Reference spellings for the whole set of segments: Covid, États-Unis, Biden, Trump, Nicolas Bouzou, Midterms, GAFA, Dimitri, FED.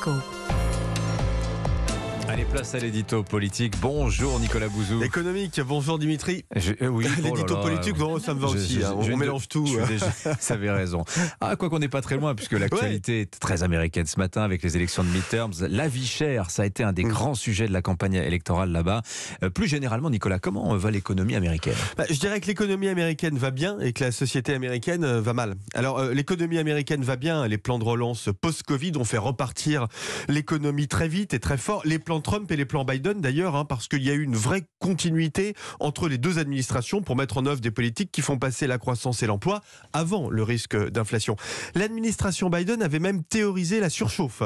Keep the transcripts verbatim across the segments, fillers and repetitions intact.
Écho. Allez, place à l'édito politique. Bonjour Nicolas Bouzou. Économique, bonjour Dimitri. Je, euh, oui, l'édito oh politique, euh, non, ça me va je, aussi, je, hein, je, on mélange tout. Ça avait raison. Ah, quoi qu'on n'est pas très loin, puisque l'actualité ouais. est très américaine ce matin avec les élections de midterms. La vie chère, ça a été un des mmh. grands sujets de la campagne électorale là-bas. Euh, plus généralement, Nicolas, comment va l'économie américaine ? bah, Je dirais que l'économie américaine va bien et que la société américaine va mal. Alors, euh, l'économie américaine va bien. Les plans de relance post-Covid ont fait repartir l'économie très vite et très fort. Les plans Trump et les plans Biden d'ailleurs, hein, parce qu'il y a eu une vraie continuité entre les deux administrations pour mettre en œuvre des politiques qui font passer la croissance et l'emploi avant le risque d'inflation. L'administration Biden avait même théorisé la surchauffe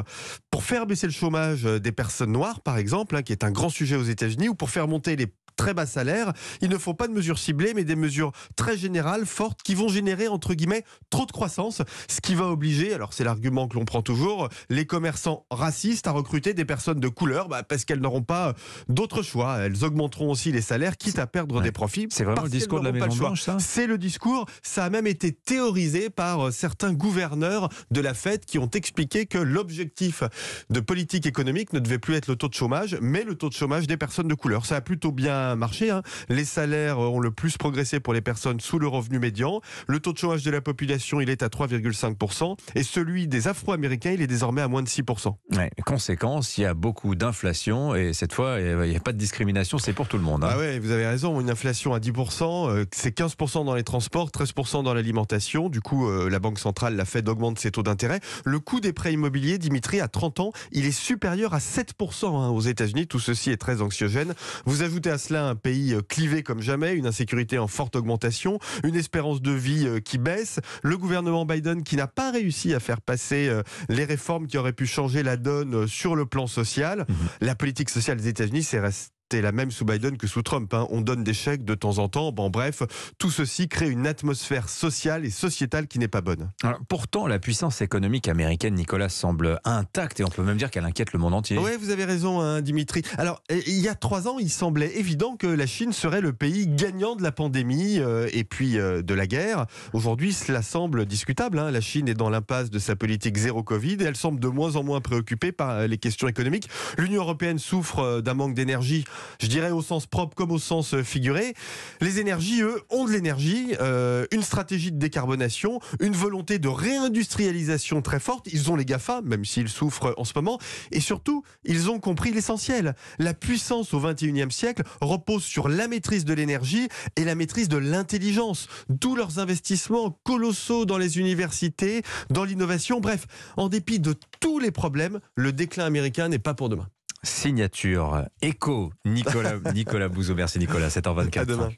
pour faire baisser le chômage des personnes noires, par exemple, hein, qui est un grand sujet aux États-Unis, ou pour faire monter les très bas salaires. Il ne faut pas de mesures ciblées, mais des mesures très générales, fortes, qui vont générer, entre guillemets, trop de croissance, ce qui va obliger, alors c'est l'argument que l'on prend toujours, les commerçants racistes à recruter des personnes de couleur, bah, parce qu'elles n'auront pas d'autre choix. Elles augmenteront aussi les salaires, quitte à perdre ouais. des profits. C'est vraiment le discours de la Maison-Blanche, ça ? C'est le discours. Ça a même été théorisé par certains gouverneurs de la F E D qui ont expliqué que l'objectif de politique économique ne devait plus être le taux de chômage, mais le taux de chômage des personnes de couleur. Ça a plutôt bien marché. Hein. Les salaires ont le plus progressé pour les personnes sous le revenu médian. Le taux de chômage de la population, il est à trois virgule cinq pour cent et celui des Afro-Américains, il est désormais à moins de six pour cent. Ouais, conséquence, il y a beaucoup d'inflation et cette fois, il n'y a pas de discrimination, c'est pour tout le monde. Hein. Ah ouais, vous avez raison, une inflation à dix pour cent, c'est quinze pour cent dans les transports, treize pour cent dans l'alimentation. Du coup, la Banque Centrale, la Fed, augmente ses taux d'intérêt. Le coût des prêts immobiliers, Dimitri, à trente ans, il est supérieur à sept pour cent hein, aux États-Unis. Tout ceci est très anxiogène. Vous ajoutez à cela un pays clivé comme jamais, une insécurité en forte augmentation, une espérance de vie qui baisse, le gouvernement Biden qui n'a pas réussi à faire passer les réformes qui auraient pu changer la donne sur le plan social. La politique sociale des États-Unis, c'est resté la même sous Biden que sous Trump. Hein. On donne des chèques de temps en temps. Bon, bref, tout ceci crée une atmosphère sociale et sociétale qui n'est pas bonne. Alors, pourtant, la puissance économique américaine, Nicolas, semble intacte et on peut même dire qu'elle inquiète le monde entier. Oui, vous avez raison, hein, Dimitri. Alors, il y a trois ans, il semblait évident que la Chine serait le pays gagnant de la pandémie euh, et puis euh, de la guerre. Aujourd'hui, cela semble discutable. Hein. La Chine est dans l'impasse de sa politique zéro Covid et elle semble de moins en moins préoccupée par les questions économiques. L'Union européenne souffre d'un manque d'énergie, je dirais au sens propre comme au sens figuré. Les énergies, eux, ont de l'énergie, euh, une stratégie de décarbonation, une volonté de réindustrialisation très forte. Ils ont les GAFA, même s'ils souffrent en ce moment. Et surtout, ils ont compris l'essentiel. La puissance au vingt et unième siècle repose sur la maîtrise de l'énergie et la maîtrise de l'intelligence. D'où leurs investissements colossaux dans les universités, dans l'innovation. Bref, en dépit de tous les problèmes, le déclin américain n'est pas pour demain. Signature écho, Nicolas, Nicolas Bouzou. Merci Nicolas, sept heures vingt-quatre. À demain.